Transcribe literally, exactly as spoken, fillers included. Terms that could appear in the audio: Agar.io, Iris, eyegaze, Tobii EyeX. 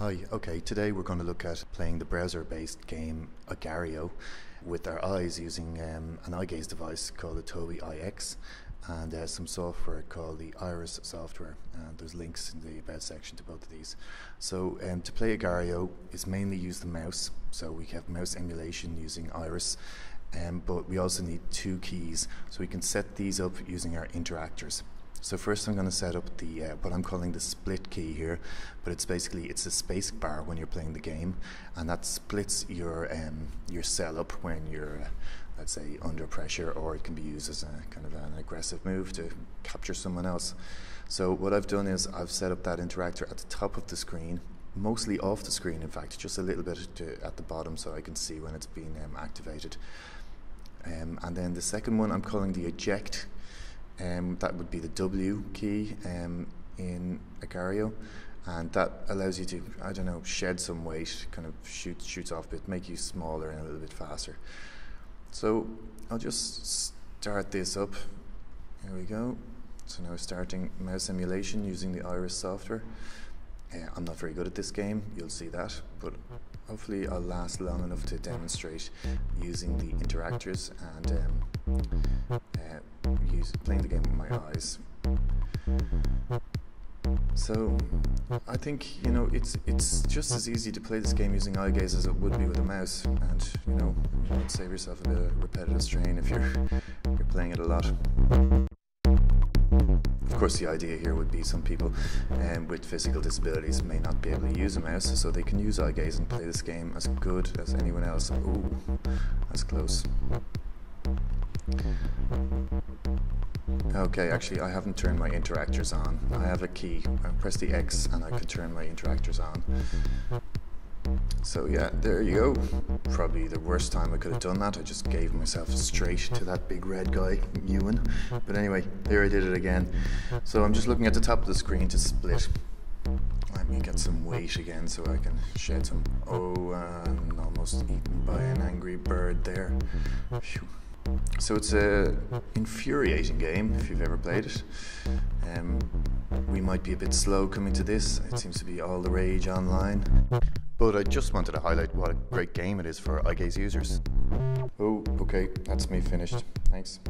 Hi, okay, today we're going to look at playing the browser-based game Agar dot i o with our eyes using um, an eye gaze device called the Tobii EyeX and uh, some software called the Iris software, and there's links in the about section to both of these. So um, to play Agar dot i o is mainly use the mouse, so we have mouse emulation using Iris, um, but we also need two keys, so we can set these up using our interactors. So first I'm going to set up the uh, what I'm calling the split key here, but it's basically it's a space bar when you're playing the game, and that splits your um, your cell up when you're uh, let's say under pressure, or it can be used as a kind of an aggressive move to capture someone else. So what I've done is I've set up that interactor at the top of the screen, mostly off the screen in fact, just a little bit to, at the bottom so I can see when it's being um, activated. Um, and then the second one I'm calling the eject. Um, that would be the W key um, in Agar dot i o, and that allows you to, I don't know, shed some weight, kind of shoot, shoots off a bit, make you smaller and a little bit faster. So I'll just start this up. Here we go. So now we're starting mouse emulation using the Iris software. Uh, I'm not very good at this game, you'll see that, but hopefully I'll last long enough to demonstrate using the interactors and um, uh, use, playing the game with my eyes. So I think, you know, it's it's just as easy to play this game using eye gaze as it would be with a mouse, and you know, you might save yourself a bit of repetitive strain if you're if you're playing it a lot. Of course, the idea here would be some people um, with physical disabilities may not be able to use a mouse, so they can use eye gaze and play this game as good as anyone else. Ooh, that's close. Okay, actually I haven't turned my interactors on. I have a key. I press the X and I can turn my interactors on. So yeah, there you go. Probably the worst time I could have done that. I just gave myself straight to that big red guy, Ewan. But anyway, there I did it again. So I'm just looking at the top of the screen to split. Let me get some weight again so I can shed some. Oh, I'm almost eaten by an angry bird there. Phew. So it's a infuriating game if you've ever played it. Um, we might be a bit slow coming to this. It seems to be all the rage online. But I just wanted to highlight what a great game it is for eye gaze users. Oh, okay, that's me finished. Thanks.